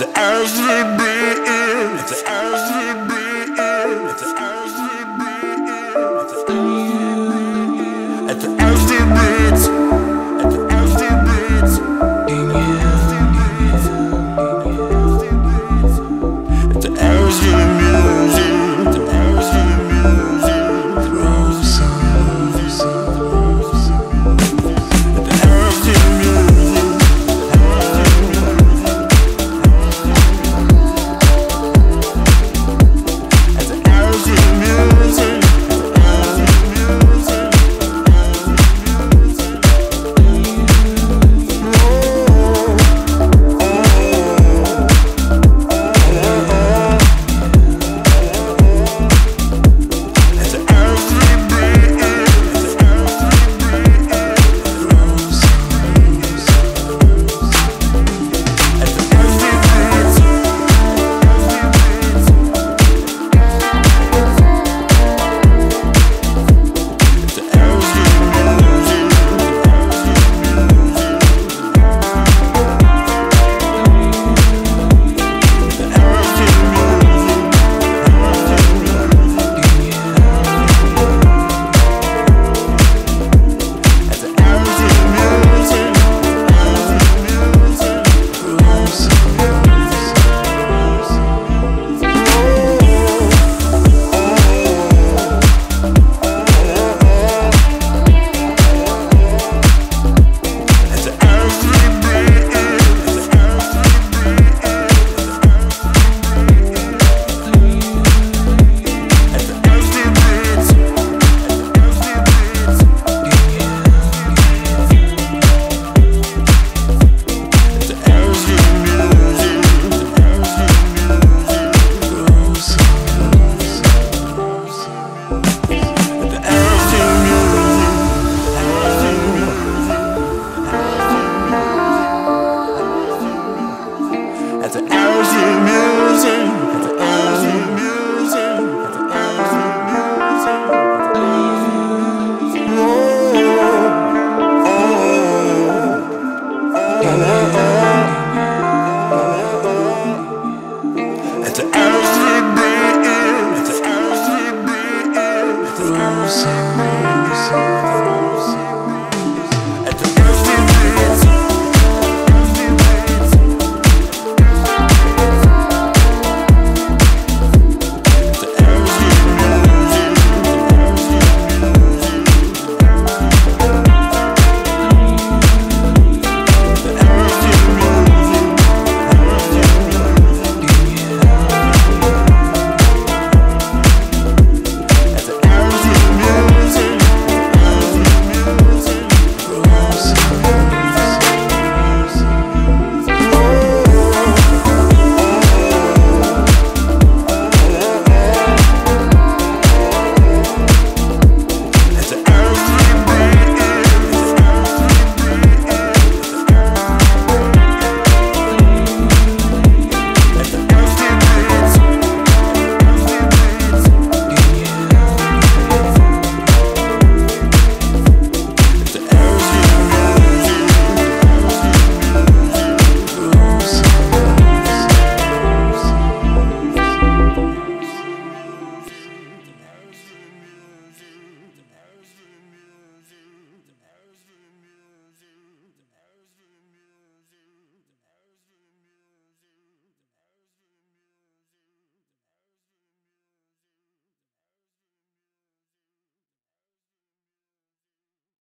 to every being, to every being, to every being, to every beat, at the every beat, at the every music, to every music, rose on. It's every beat, it's every beat, it's every beat.